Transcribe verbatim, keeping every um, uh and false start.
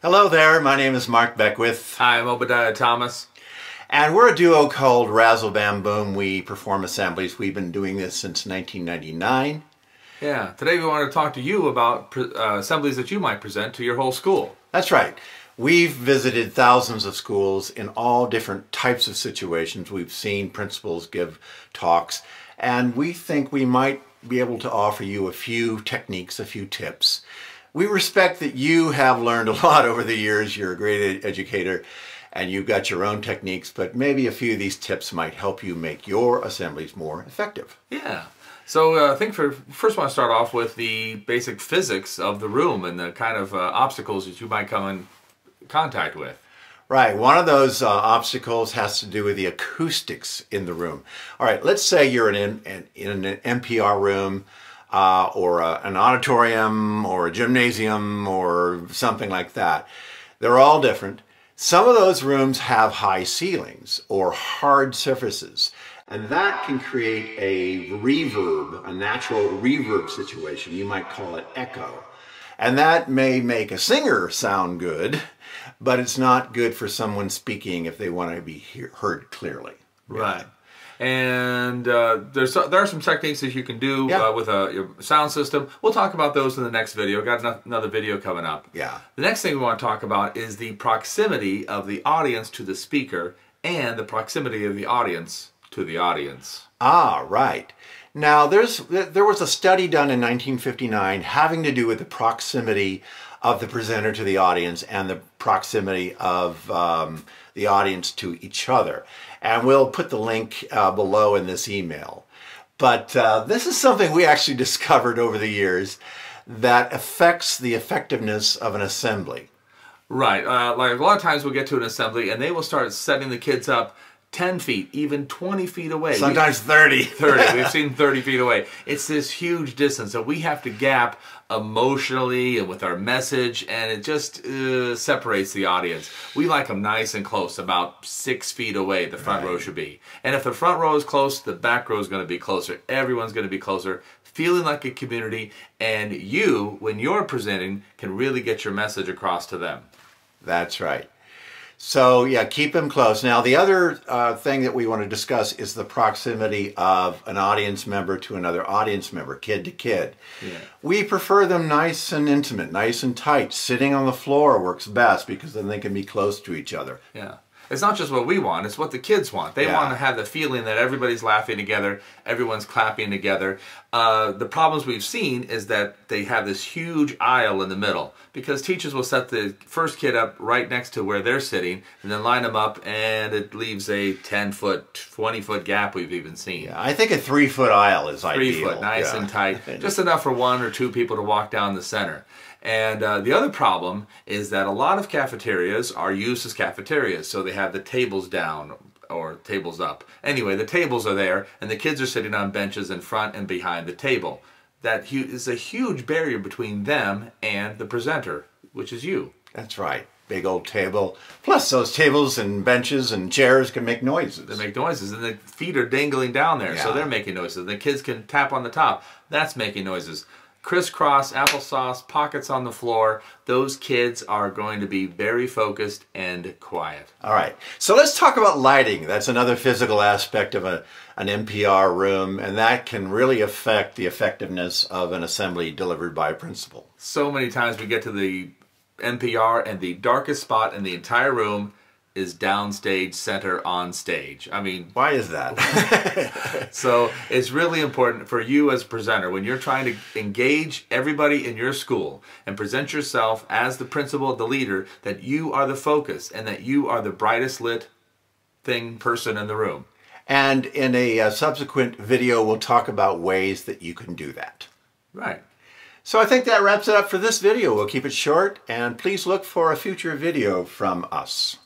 Hello there, my name is Mark Beckwith. Hi, I'm Obadiah Thomas. And we're a duo called Razzle Bam Boom. We perform assemblies. We've been doing this since nineteen ninety-nine. Yeah, today we want to talk to you about uh, assemblies that you might present to your whole school. That's right. We've visited thousands of schools in all different types of situations. We've seen principals give talks, and we think we might be able to offer you a few techniques, a few tips. We respect that you have learned a lot over the years. You're a great educator and you've got your own techniques, but maybe a few of these tips might help you make your assemblies more effective. Yeah. So uh, I think for first I want to start off with the basic physics of the room and the kind of uh, obstacles that you might come in contact with. Right. One of those uh, obstacles has to do with the acoustics in the room. All right. Let's say you're in an, in an M P R room. Uh, or a, an auditorium, or a gymnasium, or something like that. They're all different. Some of those rooms have high ceilings or hard surfaces, and that can create a reverb, a natural reverb situation. You might call it echo. And that may make a singer sound good, but it's not good for someone speaking if they want to be hear, heard clearly. Right. And uh, there's, there are some techniques that you can do yeah. uh, with a your sound system. We'll talk about those in the next video. Got another video coming up. Yeah. The next thing we want to talk about is the proximity of the audience to the speaker and the proximity of the audience to the audience. Ah, right. Now, there's there was a study done in nineteen fifty-nine having to do with the proximity of the presenter to the audience and the proximity of um, the audience to each other. And we'll put the link uh, below in this email. But uh, this is something we actually discovered over the years that affects the effectiveness of an assembly. Right. Uh, like a lot of times we'll get to an assembly and they will start setting the kids up ten feet, even twenty feet away. Sometimes thirty. thirty. We've seen thirty feet away. It's this huge distance that we have to gap emotionally and with our message, and it just uh, separates the audience. We like them nice and close, about six feet away the front right. row should be. And if the front row is close, the back row is going to be closer. Everyone's going to be closer, feeling like a community, and you, when you're presenting, can really get your message across to them. That's right. So yeah, keep them close. Now the other uh, thing that we want to discuss is the proximity of an audience member to another audience member, kid to kid. Yeah. We prefer them nice and intimate, nice and tight. Sitting on the floor works best because then they can be close to each other. Yeah. It's not just what we want, it's what the kids want. They yeah. want to have the feeling that everybody's laughing together, everyone's clapping together. Uh, the problems we've seen is that they have this huge aisle in the middle because teachers will set the first kid up right next to where they're sitting and then line them up, and it leaves a ten foot, twenty foot gap we've even seen. Yeah, I think a three foot aisle is three ideal. Three foot, nice yeah. and tight. Just enough for one or two people to walk down the center. And uh, the other problem is that a lot of cafeterias are used as cafeterias, so they have the tables down or tables up. Anyway, the tables are there and the kids are sitting on benches in front and behind the table. That is a huge barrier between them and the presenter, which is you. That's right. Big old table. Plus those tables and benches and chairs can make noises. They make noises and the feet are dangling down there, yeah. so they're making noises. The kids can tap on the top. That's making noises. Crisscross, applesauce, pockets on the floor. Those kids are going to be very focused and quiet. All right, so let's talk about lighting. That's another physical aspect of a, an M P R room, and that can really affect the effectiveness of an assembly delivered by a principal. So many times we get to the M P R and the darkest spot in the entire room is downstage, center, on stage. I mean, why is that? So it's really important for you as a presenter when you're trying to engage everybody in your school and present yourself as the principal, the leader, that you are the focus and that you are the brightest lit thing, person in the room. And in a uh, subsequent video, we'll talk about ways that you can do that. Right. So I think that wraps it up for this video. We'll keep it short, and please look for a future video from us.